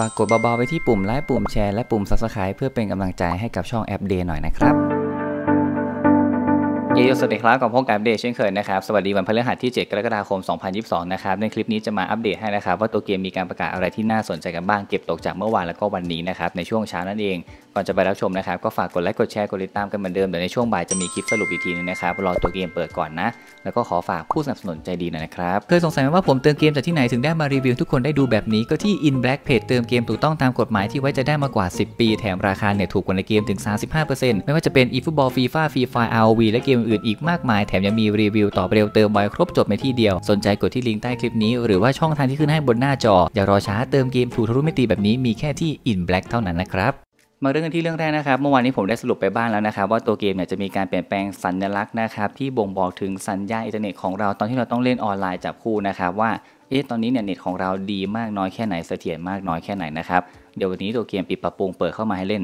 ฝากกดเบาๆไปที่ปุ่มไลค์ปุ่มแชร์และปุ่ม Subscribe เพื่อเป็นกำลังใจให้กับช่องแอปเดย์หน่อยนะครับสวัสดีครับกับพวกแอปเดตเช่นเคยนะครับสวัสดีวันพฤหัสที่7กรกฎาคม2022นะครับในคลิปนี้จะมาอัปเดตให้นะครับว่าตัวเกมมีการประกาศอะไรที่น่าสนใจกันบ้างเก็บตกจากเมื่อวานแล้วก็วันนี้นะครับในช่วงเช้านั่นเองก่อนจะไปรับชมนะครับก็ฝากกดไลค์กดแชร์กดติดตามกันเหมือนเดิมเดี๋ยวในช่วงบ่ายจะมีคลิปสรุปอีกทีนึงนะครับรอตัวเกมเปิดก่อนนะแล้วก็ขอฝากผู้สนับสนุนใจดีหน่อยนะครับเคยสงสัยไหมว่าผมเติมเกมจากที่ไหนถึงได้มารีวิวทุกคนได้ดูแบบนี้ก็ที่ InBlack Page เติมเกมถูกต้องตามกฎหมายที่ไว้จะได้มากว่า10 ปีแถมราคาเนี่ยถูกกว่าในเกมถึง 35% ไม่ว่าจะเป็น eFootball FIFA Free Fire ROV และเกมอื่นอีกมากมายแถมยังมีรีวิวตอบเร็วเติมไวครบจบในที่เดียวสนใจกดที่ลิงก์ใต้คลิปนี้หรือว่าช่องทางที่ขึ้นให้บนหน้าจออย่ารอช้าเติมเกมถูกทะลุมิติแบบนี้มีแค่ที่ InBlack เท่านั้นนะครับมาเรื่องกันที่เรื่องแรกนะครับเมื่อวานนี้ผมได้สรุปไปบ้างแล้วนะครับว่าตัวเกมเนี่ยจะมีการเปลี่ยนแปลงสัญลักษณ์นะครับที่บ่งบอกถึงสัญญาอินเทอร์เน็ตของเราตอนที่เราต้องเล่นออนไลน์จับคู่นะครับว่าตอนนี้เนี่ยเน็ตของเราดีมากน้อยแค่ไหนเสถียรมากน้อยแค่ไหนนะครับเดี๋ยววันนี้ตัวเกมปิดปรับปรุงเปิดเข้ามาให้เล่น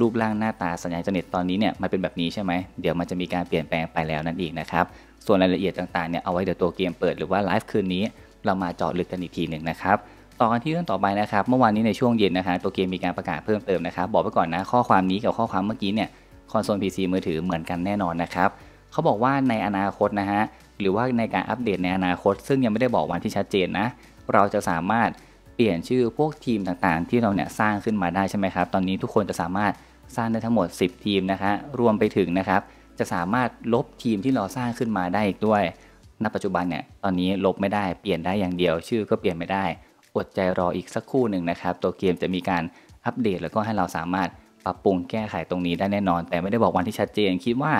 รูปร่างหน้าตาสัญญาณอินเทอร์เน็ตตอนนี้เนี่ยมันเป็นแบบนี้ใช่ไหมเดี๋ยวมันจะมีการเปลี่ยนแปลงไปแล้วนั่นเองนะครับส่วนรายละเอียดต่างๆเนี่ยเอาไว้เดี๋ยวตัวเกมเปิดหรือว่าไลฟ์คืนนี้เรามาเจาะลึกกันอีกทีหนึ่งนะครับต่อกันที่เรื่องต่อไปนะครับเมื่อวานนี้ในช่วงเย็นนะครับตัวเกมมีการประกาศเพิ่มเติมนะครับบอกไปก่อนนะข้อความนี้กับข้อความเมื่อกี้เนี่ยคอนโซล PC มือถือเหมือนกันแน่นอนนะครับเขาบอกว่าในอนาคตนะฮะหรือว่าในการอัปเดตในอนาคตซึ่งยังไม่ได้บอกวันที่ชัดเจนนะเราจะสามารถเปลี่ยนชื่อพวกทีมต่างๆที่เราเนี่ยสร้างขึ้นมาได้ใช่ไหมครับตอนนี้ทุกคนจะสามารถสร้างได้ทั้งหมด10ทีมนะคะรวมไปถึงนะครับจะสามารถลบทีมที่เราสร้างขึ้นมาได้อีกด้วยณปัจจุบันเนี่ยตอนนี้ลบไม่ได้เปลี่ยนได้อย่างเดียวชื่อก็เปลี่ยนไม่ได้อดใจรออีกสักครู่หนึ่งนะครับตัวเกมจะมีการอัปเดตแล้วก็ให้เราสามารถปรับปรุงแก้ไขตรงนี้ได้แน่นอนแต่ไม่ได้บอกวันที่ชัดเจนคิดว่า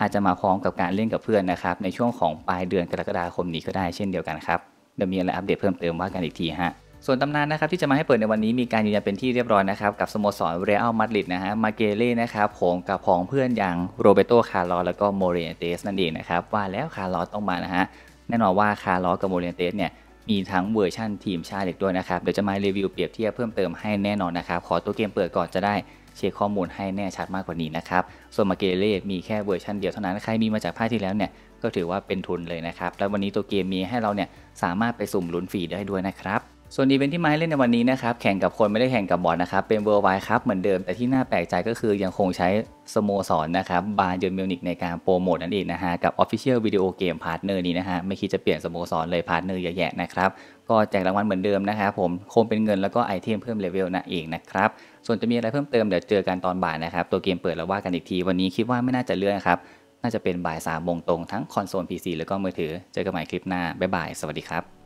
อาจจะมาพร้อมกับการเล่นกับเพื่อนนะครับในช่วงของปลายเดือนกรกฎาคมนี้ก็ได้เช่นเดียวกันครับเดี๋ยวมีอะไรอัปเดตเพิ่มเติมว่ากันอีกทีฮะส่วนตำนานนะครับที่จะมาให้เปิดในวันนี้มีการยืนยันเป็นที่เรียบร้อยนะครับกับสโมสรเรอัลมาดริดนะฮะมาเกเล่นะครับผมกับพ้องเพื่อนอย่างโรเบโตคาร์ลอสแล้วก็โมเรนเตสนั่นเองนะครับว่าแล้วคาร์ลอสต้องมานะฮะแน่นอนว่าคาร์ลอสกับโมเรนเตสเนี่ยมีทั้งเวอร์ชั่นทีมชาติอีกด้วยนะครับเดี๋ยวจะมารีวิวเปรียบเทียบเพิ่มเติมให้แน่นอนนะครับขอตัวเกมเปิดก่อนจะได้เช็คข้อมูลให้แน่ชัดมากกว่านี้นะครับส่วนมาเกเล่มีแค่เวอร์ชันเดียวเท่านั้นใครมีมาจากภาคที่แล้วเนี่ยก็ถือว่าเป็นทุนเลยนะครับและวันนี้ตัวเกมมีให้เราเนี่ยสามารถไปสุ่มลุ้นฟรีได้ด้วยนะครับส่วนอีเวนท์ที่มาให้เล่นในวันนี้นะครับแข่งกับคนไม่ได้แข่งกับบอทนะครับเป็น Worldwide ครับเหมือนเดิมแต่ที่น่าแปลกใจก็คือยังคงใช้สโมสรนะครับบาเยิร์นมิวนิกในการโปรโมทนั่นเองนะฮะกับ Official Video Game Partner นี้นะฮะไม่คิดจะเปลี่ยนสโมสรเลยพาร์ทเนอร์เยอะแยะนะครับก็แจกรางวัลเหมือนเดิมนะครับผมคงเป็นเงินแล้วก็ไอเทมเพิ่มเลเวลนั่นเองนะครับส่วนจะมีอะไรเพิ่มเติมเดี๋ยวเจอกันตอนบ่ายนะครับตัวเกมเปิดแล้วว่ากันอีกทีวันนี้คิดว่าไม่น่าจะเลื่อนครับน่าจะเป็นบ่าย 3 โมงตรงทั้งคอนโซล PC แล้วก็มือถือเจอกันใหม่คลิปหน้าบ๊ายบายสวัสดีครับ